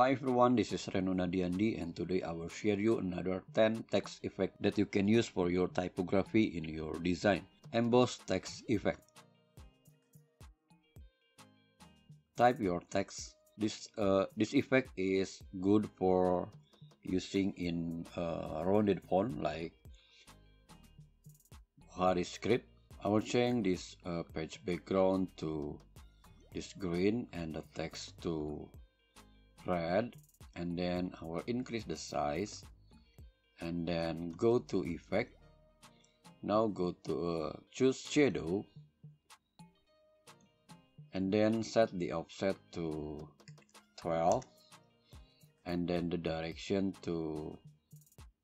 Hi everyone, this is Renuna DND and today I will share you another 10 text effect that you can use for your typography in your design. Emboss text effect. Type your text. This effect is good for using in rounded font like Hari script. I will change this page background to this green and the text to red, and then I will increase the size and then go to effect. Now go to choose shadow and then set the offset to 12 and then the direction to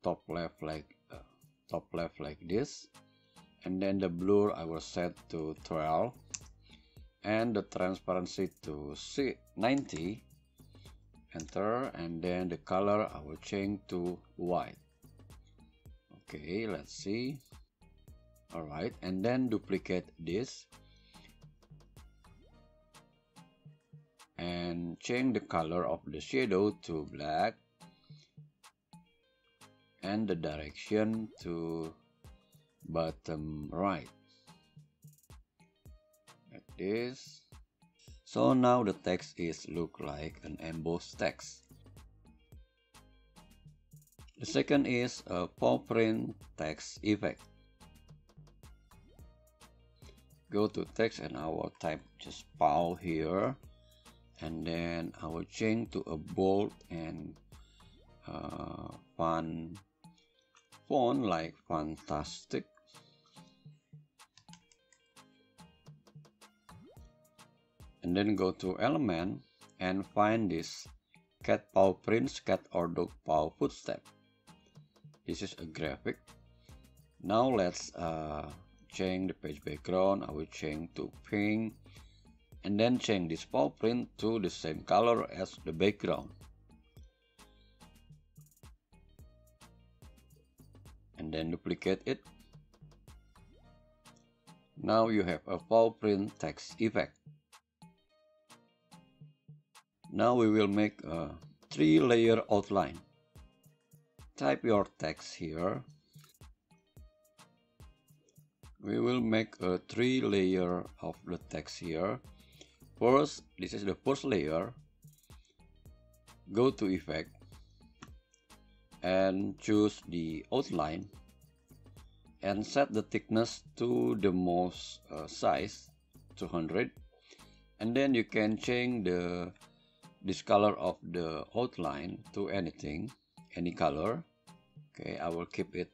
top left like this, and then the blur I will set to 12 and the transparency to 90. Enter, and then the color I will change to white. Okay, let's see. Alright, and then duplicate this and change the color of the shadow to black and the direction to bottom right like this. So now the text is look like an embossed text. The second is a paw print text effect. Go to text and I will type just paw here, and then I will change to a bold and fun font like fantastic. And then go to element and find this cat paw prints, cat or dog paw footstep. This is a graphic. Now let's change the page background. I will change to pink and then change this paw print to the same color as the background, and then duplicate it. Now you have a paw print text effect. Now we will make a 3-layer outline. Type your text here. We will make a 3-layer of the text here. First, this is the first layer. Go to effect and choose the outline and set the thickness to the most size 200, and then you can change the this color of the outline to anything, any color. Okay, I will keep it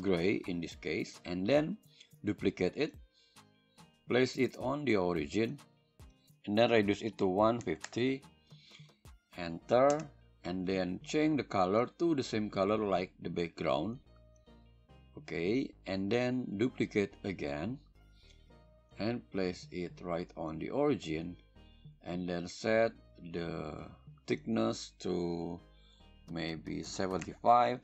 gray in this case, and then duplicate it, place it on the origin, and then reduce it to 150. Enter, and then change the color to the same color like the background. Okay, and then duplicate again and place it right on the origin, and then set the thickness to maybe 75,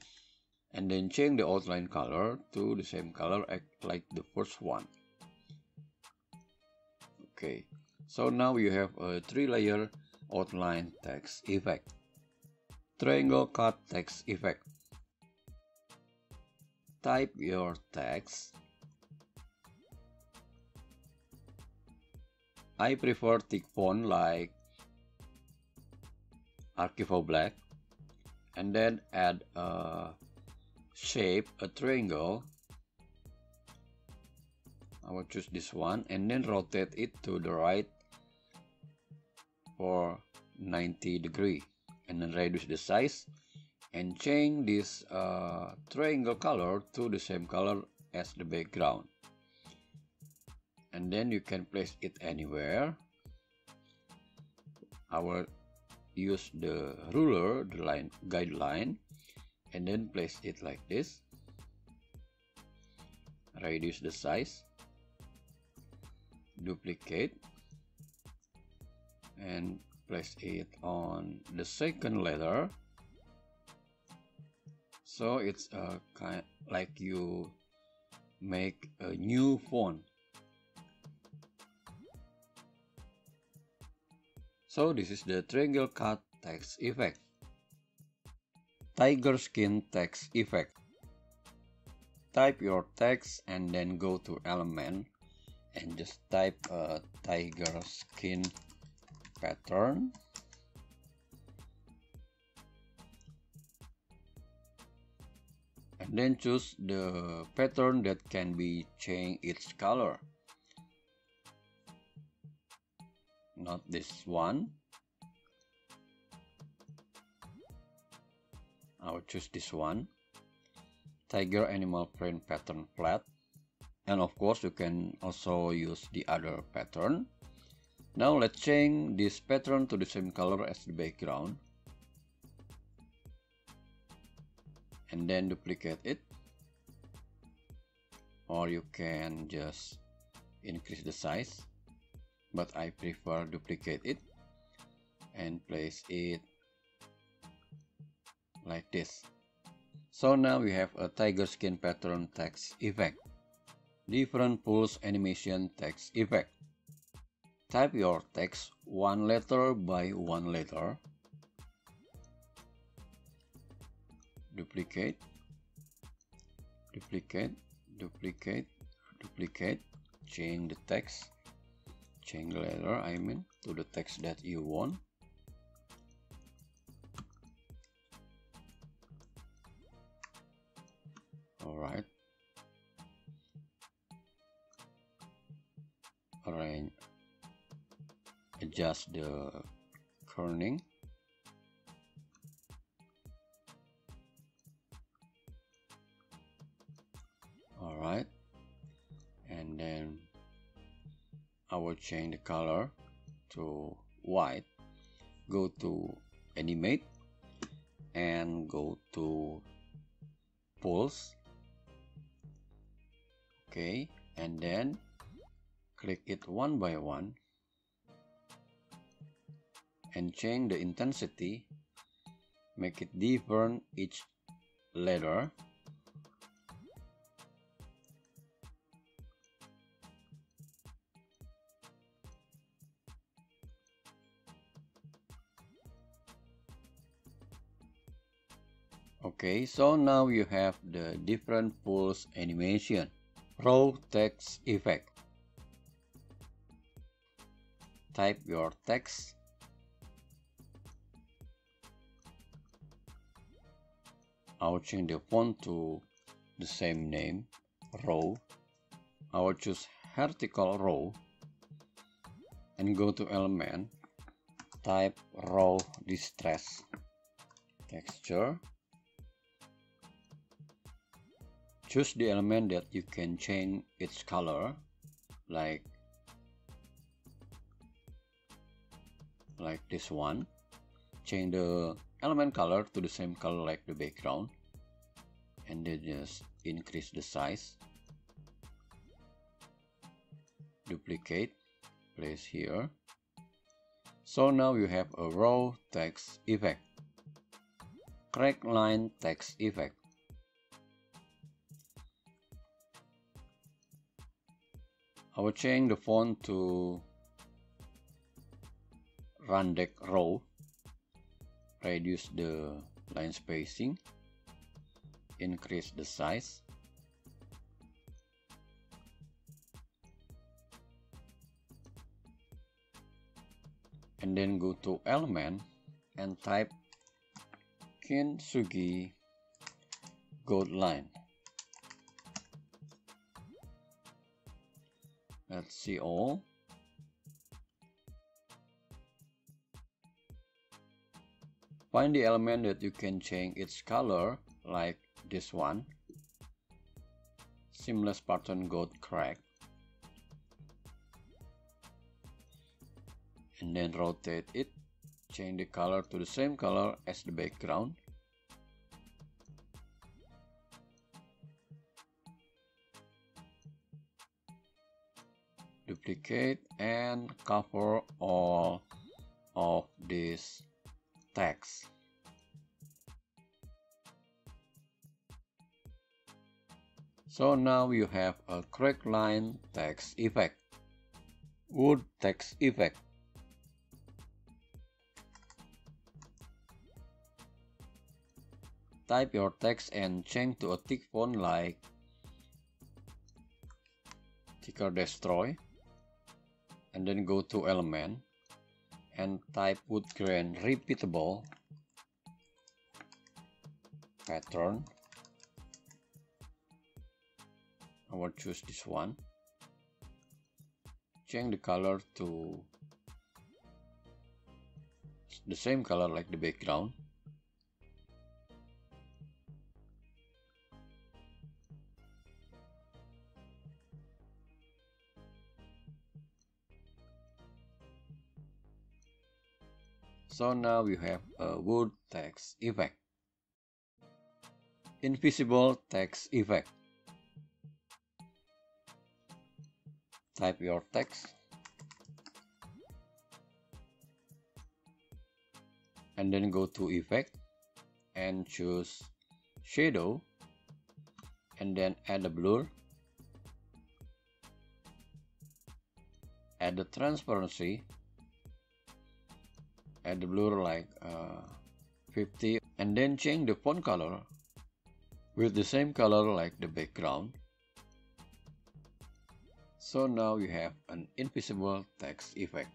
and then change the outline color to the same color like the first one. Okay, so now you have a 3-layer outline text effect. Triangle cut text effect. Type your text. I prefer thick font like Archivo Black, and then add a shape, a triangle. I will choose this one and then rotate it to the right for 90 degrees, and then reduce the size and change this triangle color to the same color as the background. And then you can place it anywhere. I will use the ruler, the line guideline, and then place it like this. Reduce the size, duplicate, and place it on the second letter. So it's a kind like you make a new font. So this is the triangle cut text effect. Tiger skin text effect. Type your text and then go to element and just type a tiger skin pattern. And then choose the pattern that can be changed its color. Not this one. I'll choose this one. Tiger animal print pattern flat. And of course you can also use the other pattern. Now let's change this pattern to the same color as the background. And then duplicate it, or you can just increase the size, but I prefer duplicate it and place it like this. So now we have a tiger skin pattern text effect. Different pulse animation text effect. Type your text one letter by one letter. Duplicate, duplicate, duplicate, duplicate, change the text, change the letter to the text that you want. Alright, arrange, adjust the kerning. Alright, and then I will change the color to white. Go to animate and go to pulse. Okay, and then click it one by one and change the intensity, make it different each letter. Okay, so now you have the different pulse animation. Raw text effect. Type your text. I'll change the font to the same name, row. I will choose vertical row and go to element. Type raw distress texture. Choose the element that you can change its color, like this one. Change the element color to the same color like the background, and then just increase the size. Duplicate, place here. So now you have a raw text effect. Crack line text effect. I will change the font to Run Deck Row, reduce the line spacing, increase the size, and then go to element and type Kintsugi Gold Line. Let's see all. Find the element that you can change its color, like this one. Seamless pattern gold crack. And then rotate it. Change the color to the same color as the background. Duplicate and cover all of this text. So now you have a crack line text effect. Wood text effect. Type your text and change to a thick font like Ticker Destroy, and then go to element and type wood grain repeatable pattern. I will choose this one. Change the color to the same color like the background. So now we have a wood text effect. Invisible text effect. Type your text and then go to effect and choose shadow and then add a blur, add the transparency, add the blur like 50, and then change the font color with the same color like the background. So now you have an invisible text effect.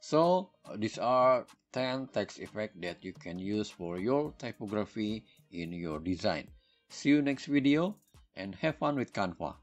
So these are 10 text effects that you can use for your typography in your design. See you next video and have fun with Canva.